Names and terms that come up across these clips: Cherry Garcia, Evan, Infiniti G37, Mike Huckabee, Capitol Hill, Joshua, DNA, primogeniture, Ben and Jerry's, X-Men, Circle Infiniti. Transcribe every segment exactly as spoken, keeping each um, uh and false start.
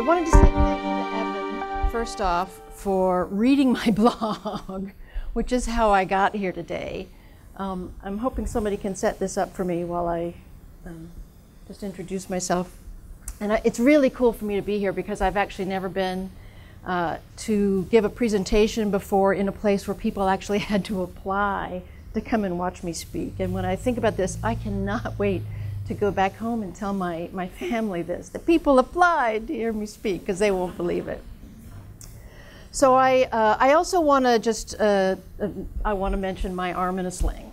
I wanted to say thank you to Evan, first off, for reading my blog, which is how I got here today. Um, I'm hoping somebody can set this up for me while I um, just introduce myself. And I, it's really cool for me to be here because I've actually never been uh, to give a presentation before in a place where people actually had to apply to come and watch me speak. And when I think about this, I cannot wait to go back home and tell my, my family this, that people applied to hear me speak, because they won't believe it. So I, uh, I also want to just, uh, I want to mention my arm in a sling.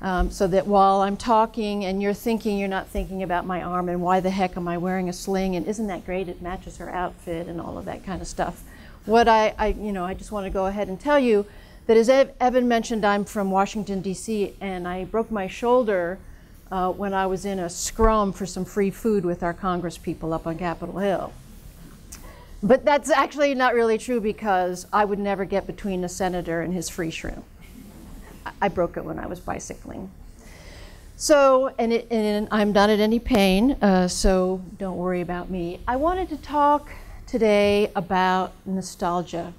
Um, so that while I'm talking and you're thinking, you're not thinking about my arm and why the heck am I wearing a sling and isn't that great, it matches her outfit and all of that kind of stuff. What I, I you know, I just want to go ahead and tell you that as Evan mentioned, I'm from Washington, D C, and I broke my shoulder Uh, when I was in a scrum for some free food with our Congress people up on Capitol Hill. But that's actually not really true because I would never get between a senator and his free shrimp. I broke it when I was bicycling. So, and, it, and I'm not in any pain, uh, so don't worry about me. I wanted to talk today about nostalgia.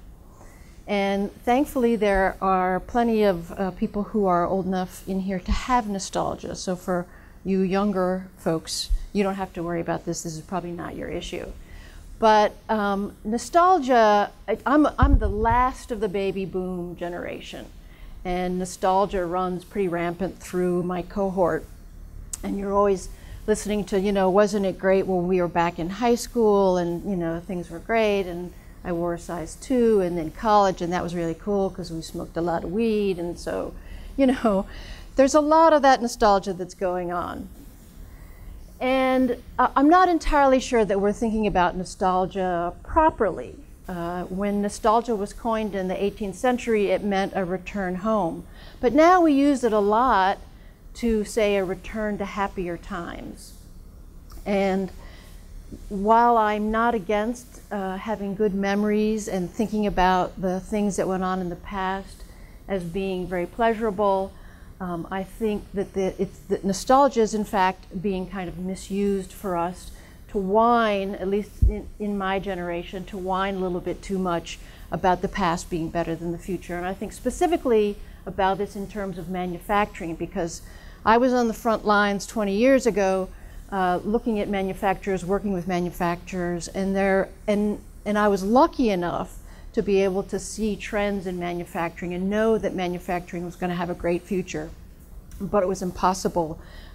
And thankfully, there are plenty of uh, people who are old enough in here to have nostalgia. So for you younger folks, you don't have to worry about this. This is probably not your issue. But um, nostalgia, I, I'm, I'm the last of the baby boom generation. And nostalgia runs pretty rampant through my cohort. And you're always listening to, you know, wasn't it great when we were back in high school and, you know, things were great. And I wore a size two and then college, and that was really cool because we smoked a lot of weed, and so, you know, there's a lot of that nostalgia that's going on. And uh, I'm not entirely sure that we're thinking about nostalgia properly. Uh, when nostalgia was coined in the eighteenth century, it meant a return home. But now we use it a lot to say a return to happier times. And while I'm not against uh, having good memories and thinking about the things that went on in the past as being very pleasurable, um, I think that, the, it's, that nostalgia is in fact being kind of misused for us to whine, at least in, in my generation, to whine a little bit too much about the past being better than the future. And I think specifically about this in terms of manufacturing, because I was on the front lines twenty years ago Uh, looking at manufacturers, working with manufacturers, and there, and and I was lucky enough to be able to see trends in manufacturing and know that manufacturing was going to have a great future, but it was impossible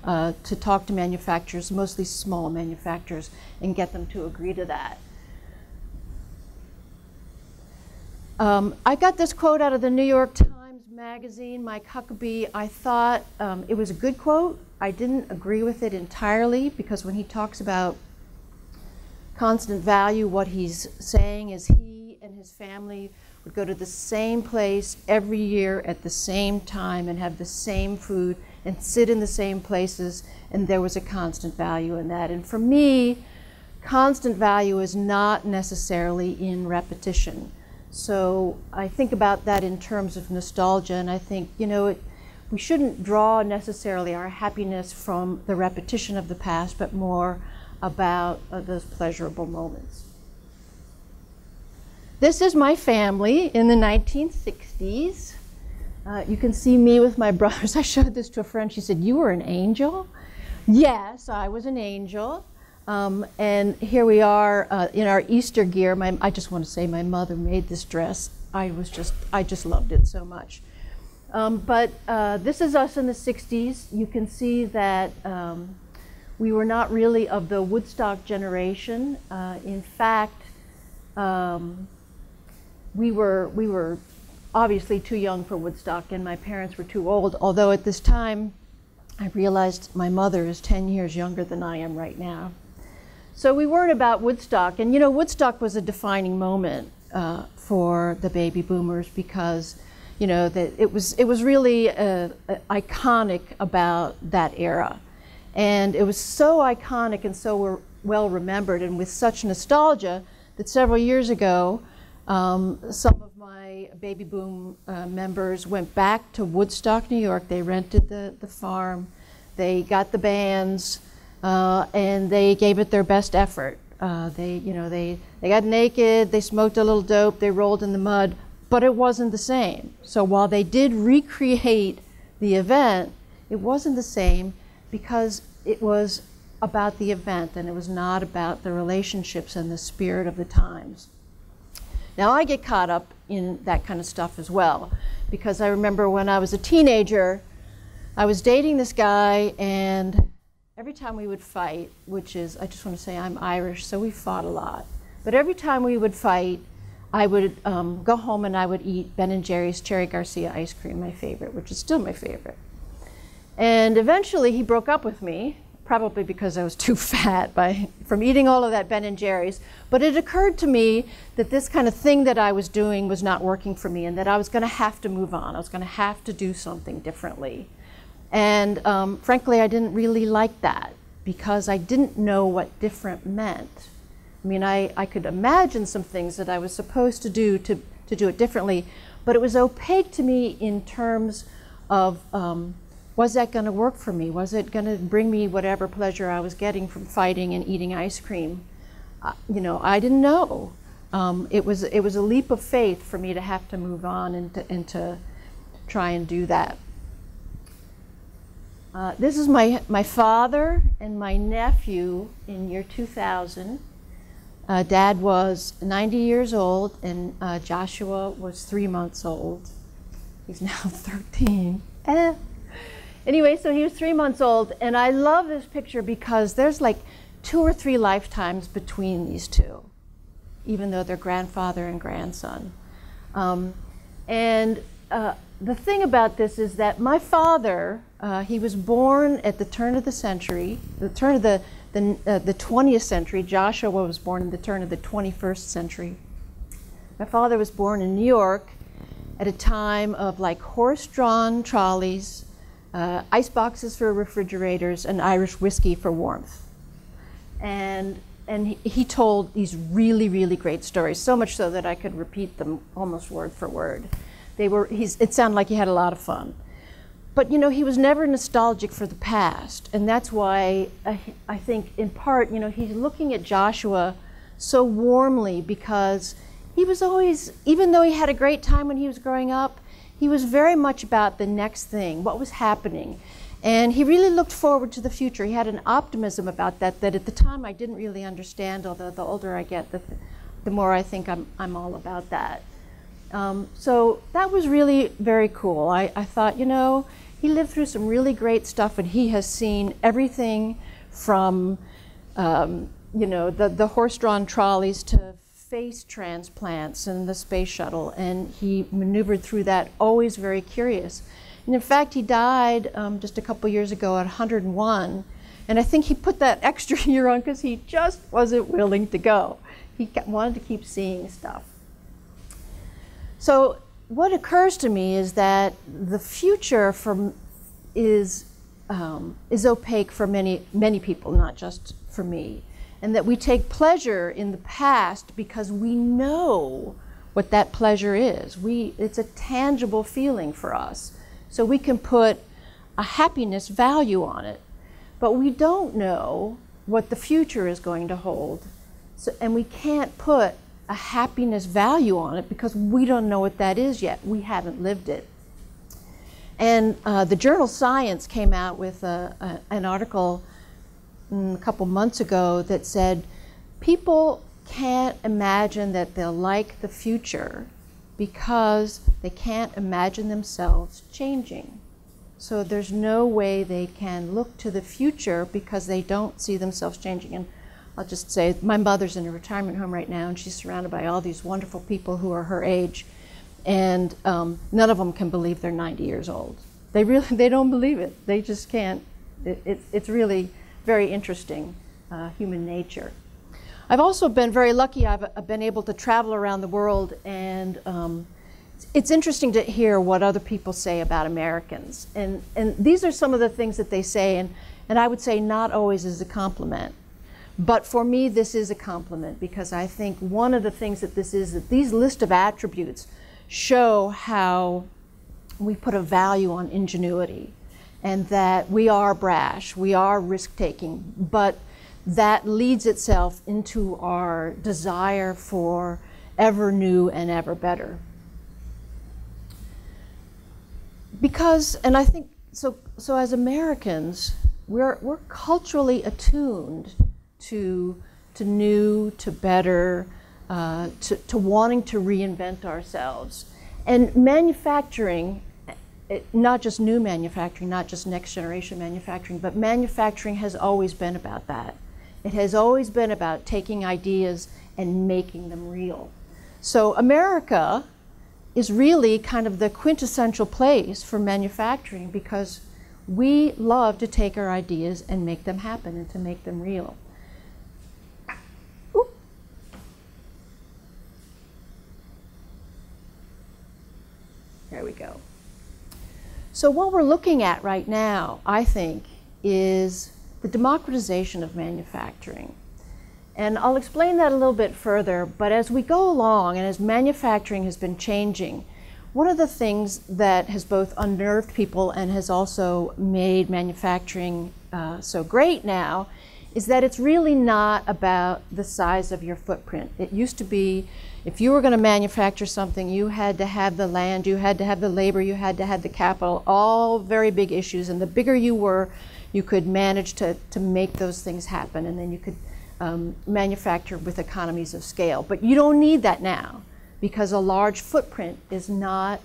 uh, to talk to manufacturers, mostly small manufacturers, and get them to agree to that. Um, I got this quote out of the New York Times Magazine, Mike Huckabee. I thought um, it was a good quote. I didn't agree with it entirely because when he talks about constant value, what he's saying is he and his family would go to the same place every year at the same time and have the same food and sit in the same places, and there was a constant value in that. And for me, constant value is not necessarily in repetition. So I think about that in terms of nostalgia, and I think, you know, it, we shouldn't draw necessarily our happiness from the repetition of the past, but more about uh, those pleasurable moments. This is my family in the nineteen sixties. Uh, you can see me with my brothers. I showed this to a friend. She said, "You were an angel?" Yes, I was an angel. Um, and here we are uh, in our Easter gear. My, I just want to say my mother made this dress. I was just, I just loved it so much. Um, but uh, this is us in the sixties. You can see that um, we were not really of the Woodstock generation. Uh, in fact, um, we were we were obviously too young for Woodstock, and my parents were too old. Although at this time, I realized my mother is ten years younger than I am right now. So we weren't about Woodstock, and you know, Woodstock was a defining moment uh, for the baby boomers because, you know, that it was it was really uh, iconic about that era, and it was so iconic and so well remembered, and with such nostalgia that several years ago, um, some of my baby boom uh, members went back to Woodstock, New York. They rented the the farm, they got the bands, uh, and they gave it their best effort. Uh, they, you know, they, they got naked, they smoked a little dope, they rolled in the mud, but it wasn't the same. So while they did recreate the event, it wasn't the same because it was about the event and it was not about the relationships and the spirit of the times. Now I get caught up in that kind of stuff as well, because I remember when I was a teenager, I was dating this guy, and every time we would fight, which is, I just want to say I'm Irish, so we fought a lot. But every time we would fight, I would um, go home and I would eat Ben and Jerry's Cherry Garcia ice cream, my favorite, which is still my favorite. And eventually he broke up with me, probably because I was too fat by, from eating all of that Ben and Jerry's. But it occurred to me that this kind of thing that I was doing was not working for me and that I was going to have to move on. I was going to have to do something differently. And um, frankly, I didn't really like that because I didn't know what different meant. I mean, I, I could imagine some things that I was supposed to do to, to do it differently, but it was opaque to me in terms of um, was that going to work for me? Was it going to bring me whatever pleasure I was getting from fighting and eating ice cream? Uh, you know, I didn't know. Um, it was, it was a leap of faith for me to have to move on and to, and to try and do that. Uh, this is my, my father and my nephew in year two thousand. Uh, Dad was ninety years old and uh, Joshua was three months old. He's now thirteen. Eh. Anyway, so he was three months old, and I love this picture because there's like two or three lifetimes between these two, even though they're grandfather and grandson. Um, and uh, the thing about this is that my father, uh, he was born at the turn of the century, the turn of the, the, uh, the twentieth century. Joshua was born at the turn of the twenty-first century. My father was born in New York at a time of like horse-drawn trolleys, uh, ice boxes for refrigerators, and Irish whiskey for warmth. And, and he, he told these really, really great stories, so much so that I could repeat them almost word for word. They were, he's, it sounded like he had a lot of fun. But you know, he was never nostalgic for the past, and that's why I, I think in part, you know, he's looking at Joshua so warmly because he was always, even though he had a great time when he was growing up, he was very much about the next thing, what was happening. And he really looked forward to the future. He had an optimism about that that at the time I didn't really understand, although the older I get, the, the more I think I'm, I'm all about that. Um, so that was really very cool. I, I thought, you know, he lived through some really great stuff, and he has seen everything from, um, you know, the, the horse-drawn trolleys to face transplants and the space shuttle, and he maneuvered through that, always very curious. And in fact, he died um, just a couple years ago at one hundred and one, and I think he put that extra year on because he just wasn't willing to go. He wanted to keep seeing stuff. So what occurs to me is that the future for, is, um, is opaque for many, many people, not just for me, and that we take pleasure in the past because we know what that pleasure is. We, it's a tangible feeling for us, so we can put a happiness value on it, but we don't know what the future is going to hold, so, and we can't put a happiness value on it because we don't know what that is yet. We haven't lived it. And uh, the journal Science came out with a, a, an article mm, a couple months ago that said people can't imagine that they'll like the future because they can't imagine themselves changing. So there's no way they can look to the future because they don't see themselves changing. And I'll just say, my mother's in a retirement home right now, and she's surrounded by all these wonderful people who are her age, and um, none of them can believe they're ninety years old. They really, they don't believe it. They just can't. It, it, it's really very interesting, uh, human nature. I've also been very lucky. I've, I've been able to travel around the world, and um, it's, it's interesting to hear what other people say about Americans. And, and these are some of the things that they say, and, and I would say not always is a compliment. But for me, this is a compliment because I think one of the things that this is, that these list of attributes show how we put a value on ingenuity and that we are brash, we are risk-taking, but that leads itself into our desire for ever new and ever better. Because, and I think, so, so as Americans, we're, we're culturally attuned to, to new, to better, uh, to, to wanting to reinvent ourselves. And manufacturing, it, not just new manufacturing, not just next generation manufacturing, but manufacturing has always been about that. It has always been about taking ideas and making them real. So America is really kind of the quintessential place for manufacturing, because we love to take our ideas and make them happen and to make them real. Oop. There we go. So what we're looking at right now, I think, is the democratization of manufacturing. And I'll explain that a little bit further, but as we go along and as manufacturing has been changing, one of the things that has both unnerved people and has also made manufacturing uh, so great now is that it's really not about the size of your footprint. It used to be, if you were going to manufacture something, you had to have the land, you had to have the labor, you had to have the capital, all very big issues. And the bigger you were, you could manage to, to make those things happen, and then you could Um, manufacture with economies of scale. But you don't need that now, because a large footprint is not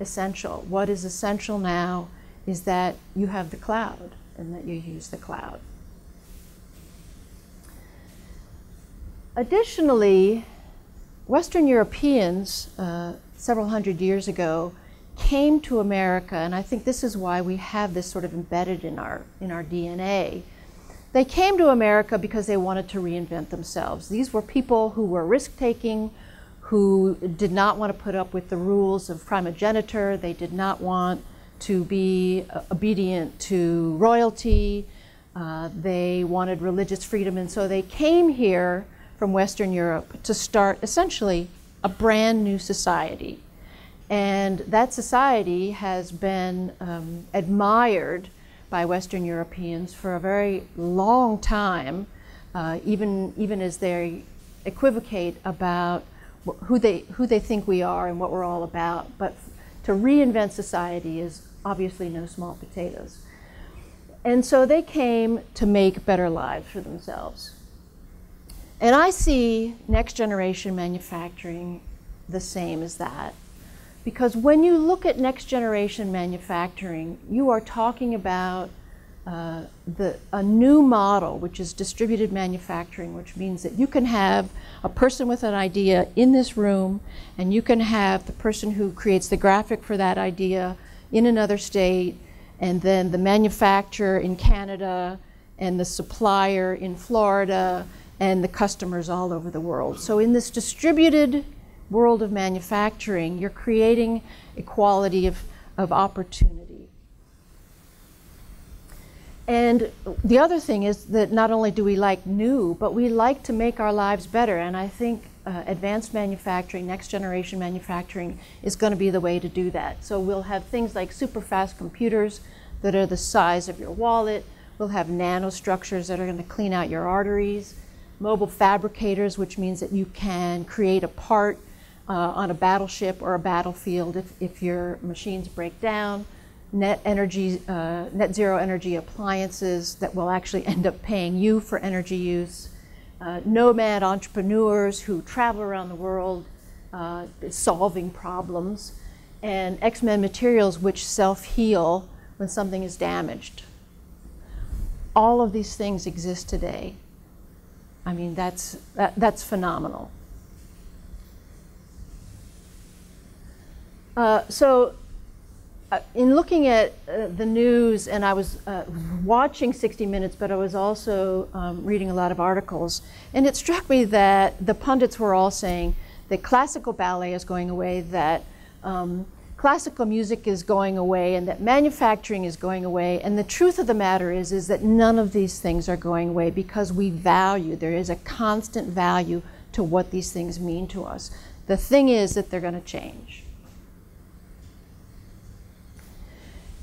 essential. What is essential now is that you have the cloud and that you use the cloud. Additionally, Western Europeans uh, several hundred years ago came to America, and I think this is why we have this sort of embedded in our, in our D N A. They came to America because they wanted to reinvent themselves. These were people who were risk-taking, who did not want to put up with the rules of primogeniture. They did not want to be obedient to royalty. Uh, they wanted religious freedom. And so they came here from Western Europe to start essentially a brand new society. And that society has been um, admired by Western Europeans for a very long time, uh, even, even as they equivocate about who they, who they think we are and what we're all about. But to reinvent society is obviously no small potatoes. And so they came to make better lives for themselves. And I see next generation manufacturing the same as that. Because when you look at next generation manufacturing, you are talking about uh, the, a new model, which is distributed manufacturing, which means that you can have a person with an idea in this room, and you can have the person who creates the graphic for that idea in another state, and then the manufacturer in Canada, and the supplier in Florida, and the customers all over the world. So in this distributed world of manufacturing, you're creating equality of, of opportunity. And the other thing is that not only do we like new, but we like to make our lives better. And I think uh, advanced manufacturing, next generation manufacturing, is going to be the way to do that. So we'll have things like super fast computers that are the size of your wallet. We'll have nanostructures that are going to clean out your arteries. Mobile fabricators, which means that you can create a part Uh, on a battleship or a battlefield if, if your machines break down, net energy, uh, net zero energy appliances that will actually end up paying you for energy use, uh, nomad entrepreneurs who travel around the world uh, solving problems, and X-Men materials which self-heal when something is damaged. All of these things exist today. I mean, that's, that, that's phenomenal. Uh, so uh, in looking at uh, the news, and I was uh, watching sixty minutes, but I was also um, reading a lot of articles, and it struck me that the pundits were all saying that classical ballet is going away, that um, classical music is going away, and that manufacturing is going away. And the truth of the matter is, is that none of these things are going away, because we value, there is a constant value to what these things mean to us. The thing is that they're going to change.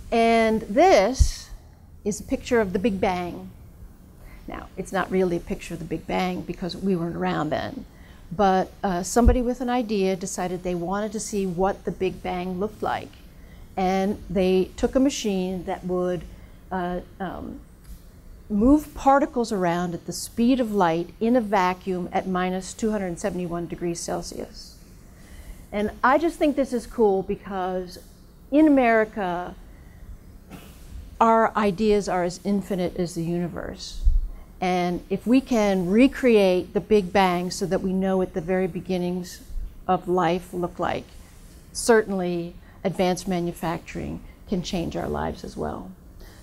And this is a picture of the Big Bang. Now, it's not really a picture of the Big Bang because we weren't around then, but uh, somebody with an idea decided they wanted to see what the Big Bang looked like, and they took a machine that would uh, um, move particles around at the speed of light in a vacuum at minus two hundred seventy-one degrees Celsius. And I just think this is cool because in America, our ideas are as infinite as the universe. And if we can recreate the Big Bang so that we know what the very beginnings of life look like, certainly advanced manufacturing can change our lives as well.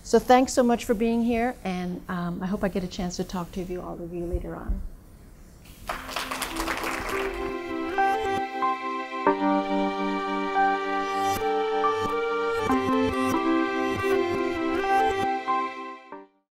So thanks so much for being here, and um, I hope I get a chance to talk to you, all of you, later on.